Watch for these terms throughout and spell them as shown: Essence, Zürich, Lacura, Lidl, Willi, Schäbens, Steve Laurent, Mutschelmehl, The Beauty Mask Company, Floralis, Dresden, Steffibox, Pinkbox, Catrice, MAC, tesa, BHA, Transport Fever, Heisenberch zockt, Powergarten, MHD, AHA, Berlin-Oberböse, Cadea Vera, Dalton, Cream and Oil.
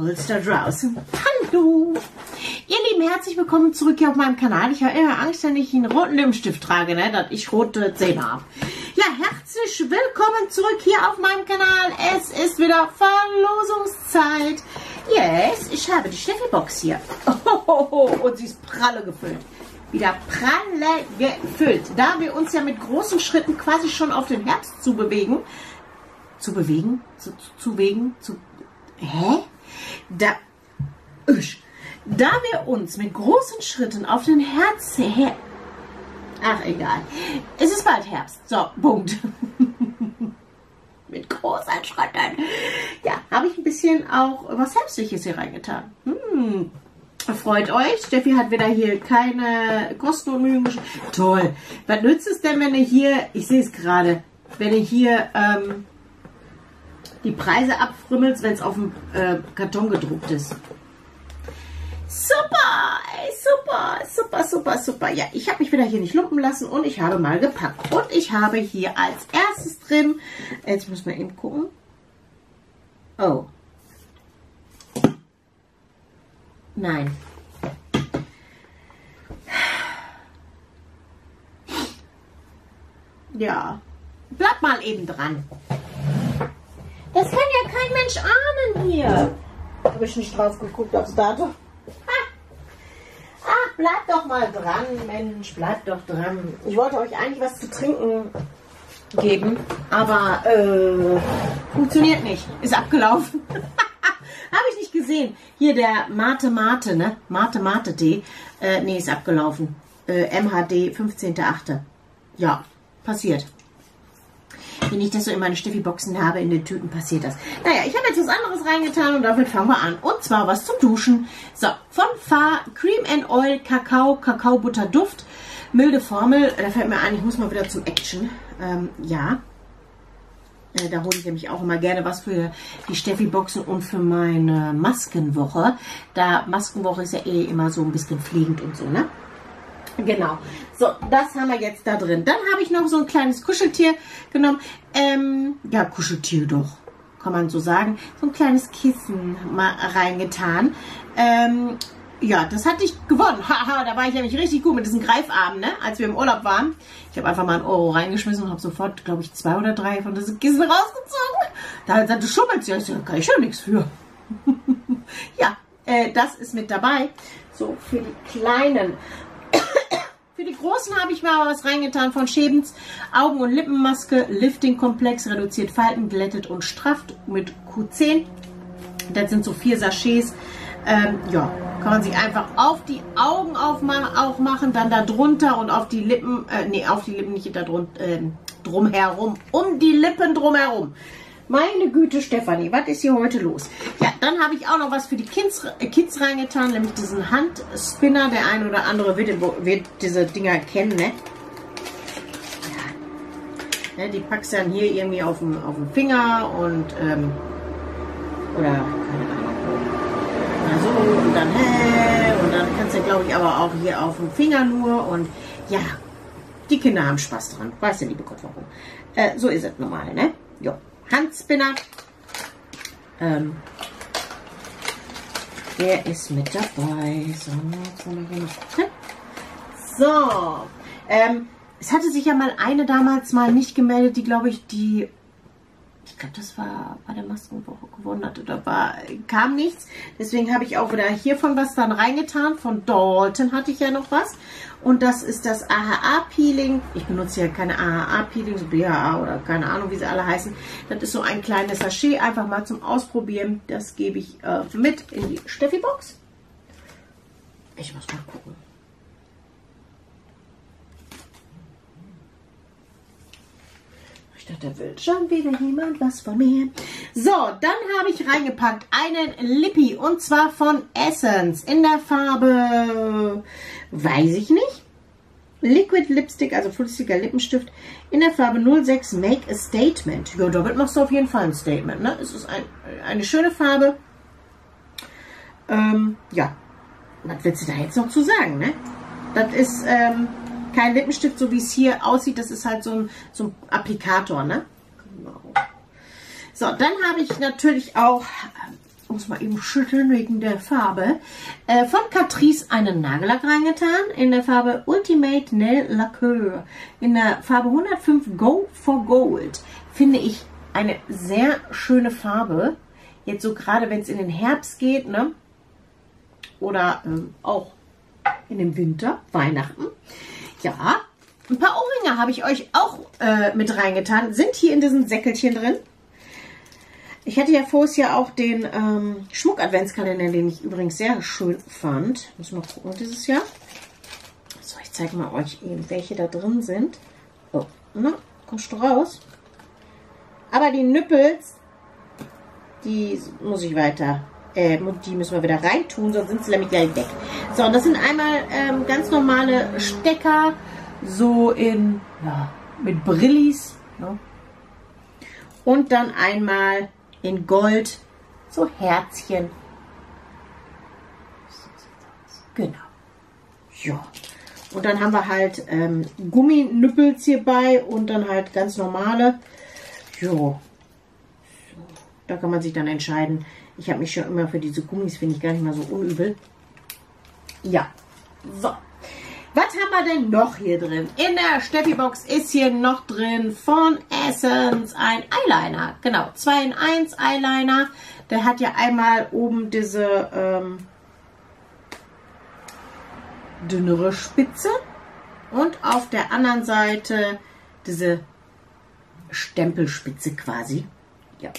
Trolls da draußen. Hallo! Ihr Lieben, herzlich willkommen zurück hier auf meinem Kanal. Ich habe immer Angst, wenn ich einen roten Lippenstift trage, ne? Dass ich rote Zähne habe. Ja, herzlich willkommen zurück hier auf meinem Kanal. Es ist wieder Verlosungszeit. Yes, ich habe die Steffibox hier. Ohohoho, und sie ist pralle gefüllt. Wieder pralle gefüllt. Da wir uns ja mit großen Schritten quasi schon auf den Herbst Es ist bald Herbst. So, Punkt. Mit großen Schritten. Ja, habe ich ein bisschen auch was Herbstliches hier reingetan. Hm. Freut euch. Steffi hat wieder hier keine Kosten und Mühen geschrieben. Toll. Was nützt es denn, wenn ihr hier, ich sehe es gerade, wenn ihr hier die Preise abfrümmelt, wenn es auf dem Karton gedruckt ist. Super, super, super, super, super. Ja, ich habe mich wieder hier nicht lumpen lassen und ich habe mal gepackt. Und ich habe hier als erstes drin, jetzt müssen wir eben gucken. Oh. Nein. Ja. Bleib mal eben dran. Das kann ja kein Mensch ahnen hier. Habe ich nicht drauf geguckt aufs Datum. Ach, bleib doch mal dran, Mensch. Bleib doch dran. Ich wollte euch eigentlich was zu trinken geben, aber funktioniert nicht. Ist abgelaufen. Habe ich nicht gesehen. Hier der Mate-Mate, ne? Mate-Mate-Tee. Nee, ist abgelaufen. MHD 15.8. Ja, passiert. Wenn ich das so in meine Steffi-Boxen habe, in den Tüten passiert das. Naja, ich habe jetzt was anderes reingetan und damit fangen wir an. Und zwar was zum Duschen. So, von Fa Cream and Oil Kakao, Kakaobutter-Duft. Milde Formel. Da fällt mir ein, ich muss mal wieder zum Action. Ja. Da hole ich nämlich auch immer gerne was für die Steffi-Boxen und für meine Maskenwoche. Da Maskenwoche ist ja eh immer so ein bisschen fliegend und so, ne? Genau. So, das haben wir jetzt da drin. Dann habe ich noch so ein kleines Kuscheltier genommen. Ja, Kuscheltier doch, kann man so sagen. So ein kleines Kissen mal reingetan. Ja, das hatte ich gewonnen. Haha, da war ich nämlich richtig gut mit diesen Greifarmen, ne? Als wir im Urlaub waren. Ich habe einfach mal einen Euro reingeschmissen und habe sofort, glaube ich, 2 oder 3 von diesen Kissen rausgezogen. Da sagte, schummelst du. Ich so, da kann ich schon nichts für. Ja, das ist mit dabei. So, für die Kleinen. Für die Großen habe ich mal was reingetan von Schäbens. Augen- und Lippenmaske, Lifting-Komplex, reduziert Falten, glättet und strafft mit Q10. Das sind so 4 Sachets. Ja, kann man sich einfach auf die Augen auch machen, dann da drunter und auf die Lippen, nee, auf die Lippen nicht, da drunter, drumherum, um die Lippen drumherum. Meine Güte, Stefanie, was ist hier heute los? Ja, dann habe ich auch noch was für die Kids reingetan, nämlich diesen Handspinner. Der ein oder andere wird diese Dinger kennen, ne? Ja. Ne, die packst dann hier irgendwie auf den Finger und, oder, keine Ahnung, oder so, und dann kannst du, glaube ich, aber auch hier auf den Finger nur und, ja, die Kinder haben Spaß dran. Weißt du, liebe Gott, warum? So ist es normal, ne? Jo. Handspinner. Der ist mit dabei. So, jetzt haben wir hier noch. So. Es hatte sich ja mal eine damals mal nicht gemeldet, die, glaube ich, ich glaube, das war bei der Maskenwoche gewonnen hat oder kam nichts. Deswegen habe ich auch wieder hiervon was dann reingetan. Von Dalton hatte ich ja noch was. Und das ist das AHA-Peeling. Ich benutze ja keine AHA-Peelings, BHA oder keine Ahnung, wie sie alle heißen. Das ist so ein kleines Sachet, einfach mal zum Ausprobieren. Das gebe ich mit in die Steffi-Box. Ich muss mal gucken. Da will schon wieder jemand was von mir. So, dann habe ich reingepackt einen Lippi und zwar von Essence in der Farbe, weiß ich nicht, Liquid Lipstick, also flüssiger Lippenstift in der Farbe 06 Make a Statement. Ja, damit machst du auf jeden Fall ein Statement, ne? Es ist eine schöne Farbe. Ja, was willst du da jetzt noch zu sagen, ne? Das ist, kein Lippenstift, so wie es hier aussieht. Das ist halt so ein Applikator, ne? Genau. So, dann habe ich natürlich auch uns mal eben schütteln wegen der Farbe. Von Catrice einen Nagellack reingetan in der Farbe Ultimate Nail Lacure. In der Farbe 105 Go for Gold. Finde ich eine sehr schöne Farbe. Jetzt so gerade, wenn es in den Herbst geht, ne? Oder auch in dem Winter, Weihnachten. Ja, ein paar Ohrringe habe ich euch auch mit reingetan. Sind hier in diesem Säckelchen drin. Ich hatte ja vorher ja auch den Schmuck-Adventskalender, den ich übrigens sehr schön fand. Muss mal gucken dieses Jahr. So, ich zeige mal euch eben, welche da drin sind. Oh, ne? Kommst du raus? Aber die Nüppels, die muss ich weiter... die müssen wir wieder reintun, sonst sind sie nämlich gleich weg. So, und das sind einmal ganz normale Stecker, so in, ja, mit Brillis. Ne? Und dann einmal in Gold, so Herzchen. Genau. Ja. Und dann haben wir halt Gumminüppels hierbei und dann halt ganz normale. Jo. Da kann man sich dann entscheiden. Ich habe mich schon immer für diese Gummis, finde ich gar nicht mal so unübel. Ja, so. Was haben wir denn noch hier drin? In der Steffibox ist hier noch drin von Essence ein Eyeliner. Genau, 2 in 1 Eyeliner. Der hat ja einmal oben diese dünnere Spitze und auf der anderen Seite diese Stempelspitze quasi. Ja.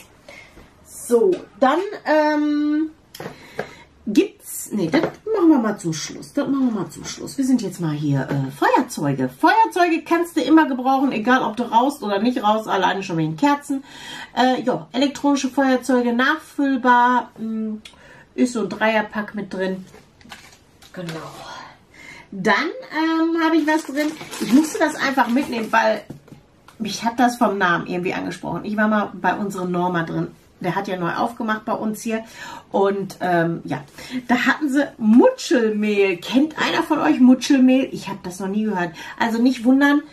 So, dann gibt's... Ne, das machen wir mal zum Schluss. Das machen wir mal zum Schluss. Wir sind jetzt mal hier Feuerzeuge. Feuerzeuge kannst du immer gebrauchen, egal ob du raus oder nicht raus, alleine schon wegen Kerzen. Ja, elektronische Feuerzeuge, nachfüllbar. Ist so ein Dreierpack mit drin. Genau. Dann habe ich was drin. Ich musste das einfach mitnehmen, weil mich hat das vom Namen irgendwie angesprochen. Ich war mal bei unserem Norma drin. Der hat ja neu aufgemacht bei uns hier. Und ja, da hatten sie Mutschelmehl. Kennt einer von euch Mutschelmehl? Ich habe das noch nie gehört. Also nicht wundern,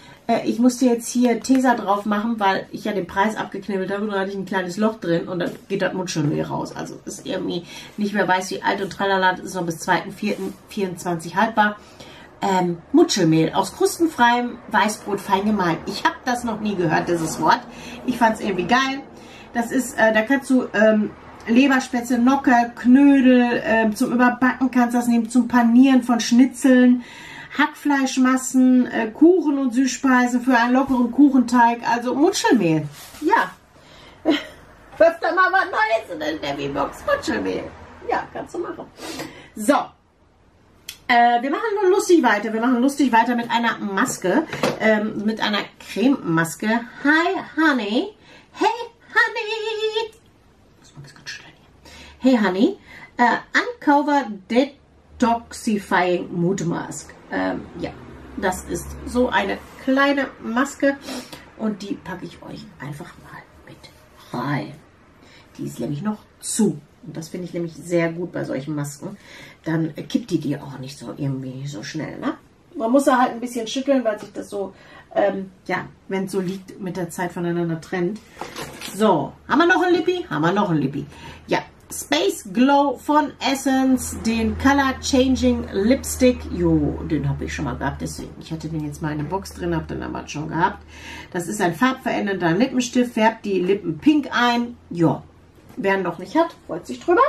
ich musste jetzt hier Tesa drauf machen, weil ich ja den Preis abgeknibbelt habe. Und da hatte ich ein kleines Loch drin und dann geht das Mutschelmehl raus. Also ist irgendwie nicht mehr weiß wie alt und tralala. Das ist noch bis 2.4.24 haltbar. Mutschelmehl aus krustenfreiem Weißbrot fein gemahlen. Ich habe das noch nie gehört, dieses Wort. Ich fand es irgendwie geil. Das ist, da kannst du Leberspätzle, Nocker, Knödel, zum Überbacken kannst du das nehmen, zum Panieren von Schnitzeln, Hackfleischmassen, Kuchen und Süßspeisen für einen lockeren Kuchenteig, also Mutschelmehl. Ja, wirf da mal was Neues in der Steffibox, Mutschelmehl. Ja, kannst du machen. So, wir machen nur lustig weiter. Wir machen lustig weiter mit einer Maske, mit einer Crememaske. Hi, Honey. Hey, Honey! Das war ganz schnell hier. Hey, Honey. Uncover Detoxifying Mood Mask. Ja, das ist so eine kleine Maske. Und die packe ich euch einfach mal mit rein. Die ist nämlich noch zu. Und das finde ich nämlich sehr gut bei solchen Masken. Dann kippt die auch nicht so irgendwie so schnell, ne? Man muss da halt ein bisschen schütteln, weil sich das so... ja, wenn es so liegt, mit der Zeit voneinander trennt. So, haben wir noch ein Lippi? Haben wir noch ein Lippi. Ja, Space Glow von Essence, den Color Changing Lipstick. Jo, den habe ich schon mal gehabt, deswegen. Ich hatte den jetzt mal in der Box drin, habe den aber schon gehabt. Das ist ein farbverändernder Lippenstift, färbt die Lippen pink ein. Ja, wer ihn noch nicht hat, freut sich drüber.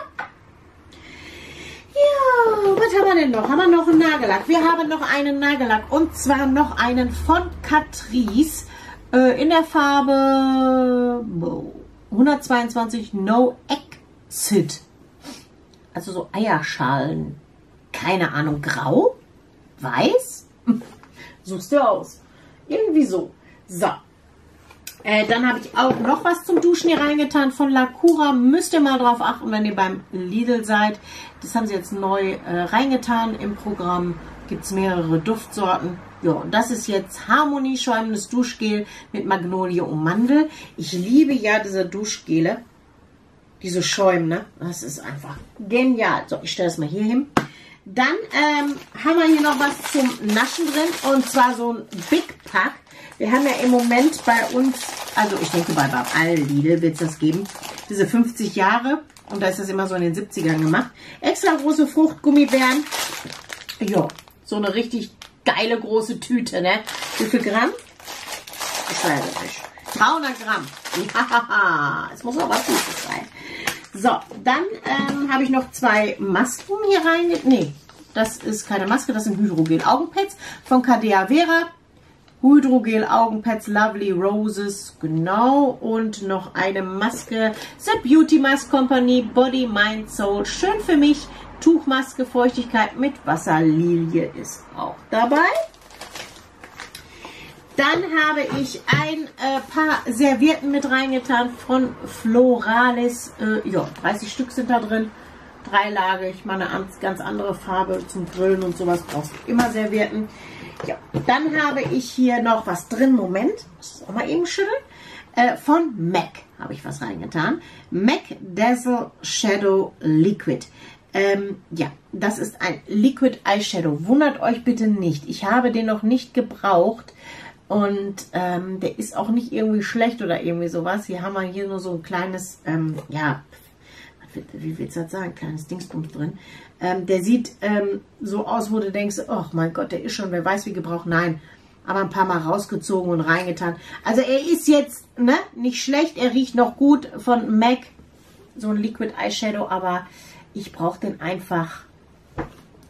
Ja, was haben wir denn noch? Haben wir noch einen Nagellack? Wir haben noch einen Nagellack und zwar noch einen von Catrice in der Farbe 122 No Exit. Also so Eierschalen. Keine Ahnung, grau? Weiß? Suchst du aus. Irgendwie so. So. Dann habe ich auch noch was zum Duschen hier reingetan von Lacura. Müsst ihr mal drauf achten, wenn ihr beim Lidl seid. Das haben sie jetzt neu reingetan im Programm. Gibt es mehrere Duftsorten. Ja, und das ist jetzt Harmonie schäumendes Duschgel mit Magnolie und Mandel. Ich liebe ja diese Duschgele. Diese Schäumen, ne? Das ist einfach genial. So, ich stelle das mal hier hin. Dann haben wir hier noch was zum Naschen drin. Und zwar so ein Big Pack. Wir haben ja im Moment bei uns, also ich denke bei all Lidl wird es das geben, diese 50 Jahre Und da ist das immer so in den 70ern gemacht. Extra große Fruchtgummibären. Ja, so eine richtig geile große Tüte, ne? Wie viel Gramm? Ich weiß nicht. 300 Gramm. Ja, es muss auch was Gutes sein. So, dann habe ich noch zwei Masken hier rein. Nee, das ist keine Maske, das sind Hydrogel-Augenpads von Cadea Vera. Hydrogel-Augenpads, Lovely Roses, genau. Und noch eine Maske, The Beauty Mask Company, Body, Mind, Soul. Schön für mich. Tuchmaske, Feuchtigkeit mit Wasserlilie ist auch dabei. Dann habe ich ein paar Servietten mit reingetan von Floralis. Ja, 30 Stück sind da drin. 3 Lage, ich meine eine ganz andere Farbe zum Grillen und sowas. Brauchst du immer Servietten. Ja, dann habe ich hier noch was drin. Moment, muss ich auch mal eben schütteln. Von MAC habe ich was reingetan. MAC Dazzle Shadow Liquid. Ja, das ist ein Liquid Eyeshadow. Wundert euch bitte nicht. Ich habe den noch nicht gebraucht. Und der ist auch nicht irgendwie schlecht oder irgendwie sowas. Hier haben wir hier nur so ein kleines, ja, wie willst du das sagen? Kleines Dingsbums drin. Der sieht so aus, wo du denkst, oh mein Gott, der ist schon, wer weiß wie gebraucht. Nein, aber ein paar Mal rausgezogen und reingetan. Also er ist jetzt, ne, nicht schlecht. Er riecht noch gut von MAC. So ein Liquid Eyeshadow, aber ich brauche den einfach.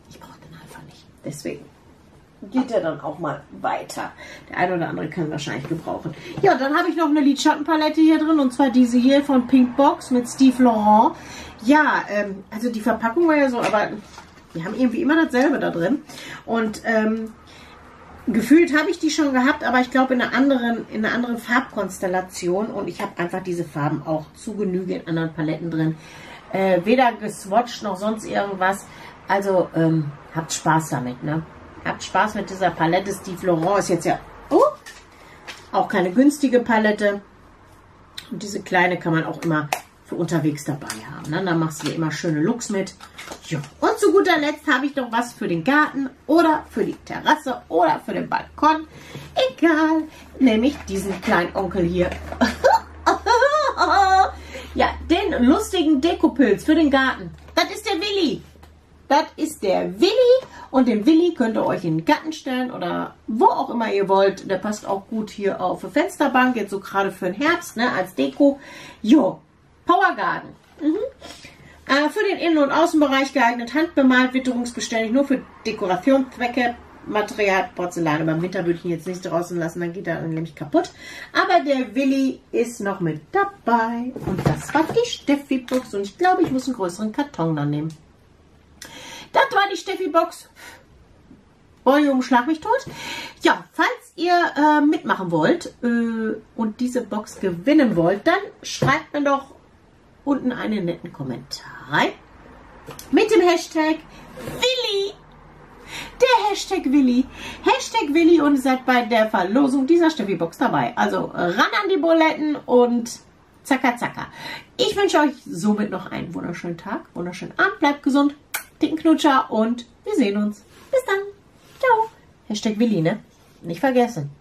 Ich brauche den einfach nicht. Deswegen geht er dann auch mal weiter. Der eine oder andere kann wahrscheinlich gebrauchen. Ja, dann habe ich noch eine Lidschattenpalette hier drin. Und zwar diese hier von Pinkbox mit Steve Laurent. Ja, also die Verpackung war ja so, aber wir haben irgendwie immer dasselbe da drin. Und gefühlt habe ich die schon gehabt, aber ich glaube in einer anderen Farbkonstellation. Und ich habe einfach diese Farben auch zu Genüge in anderen Paletten drin. Weder geswatcht noch sonst irgendwas. Also habt Spaß damit, ne? Habt Spaß mit dieser Palette. Steve Laurent ist jetzt ja auch keine günstige Palette. Und diese kleine kann man auch immer für unterwegs dabei haben. Ne? Da machst du dir immer schöne Looks mit. Jo. Und zu guter Letzt habe ich noch was für den Garten oder für die Terrasse oder für den Balkon. Egal. Nämlich diesen kleinen Onkel hier. Ja, den lustigen Dekopilz für den Garten. Das ist der Willi. Das ist der Willi. Und den Willi könnt ihr euch in den Garten stellen oder wo auch immer ihr wollt. Der passt auch gut hier auf die Fensterbank. Jetzt so gerade für den Herbst, ne, als Deko. Jo, Powergarten. Mhm. Für den Innen- und Außenbereich geeignet. Handbemalt, witterungsbeständig, nur für Dekorationszwecke. Material, Porzellan. Beim Winter würde ich ihn jetzt nicht draußen lassen, dann geht er nämlich kaputt. Aber der Willi ist noch mit dabei. Und das war die Steffibox. Und ich glaube, ich muss einen größeren Karton dann nehmen. Das war die Steffibox. Volume, schlag mich tot. Ja, falls ihr mitmachen wollt und diese Box gewinnen wollt, dann schreibt mir doch unten einen netten Kommentar rein. Mit dem Hashtag Willi. Der Hashtag Willi. Hashtag Willi und seid bei der Verlosung dieser Steffibox dabei. Also ran an die Buletten und zacka, zacka. Ich wünsche euch somit noch einen wunderschönen Tag, wunderschönen Abend. Bleibt gesund, dicken Knutscher und wir sehen uns. Bis dann. Ciao. Hashtag Willi, ne? Nicht vergessen.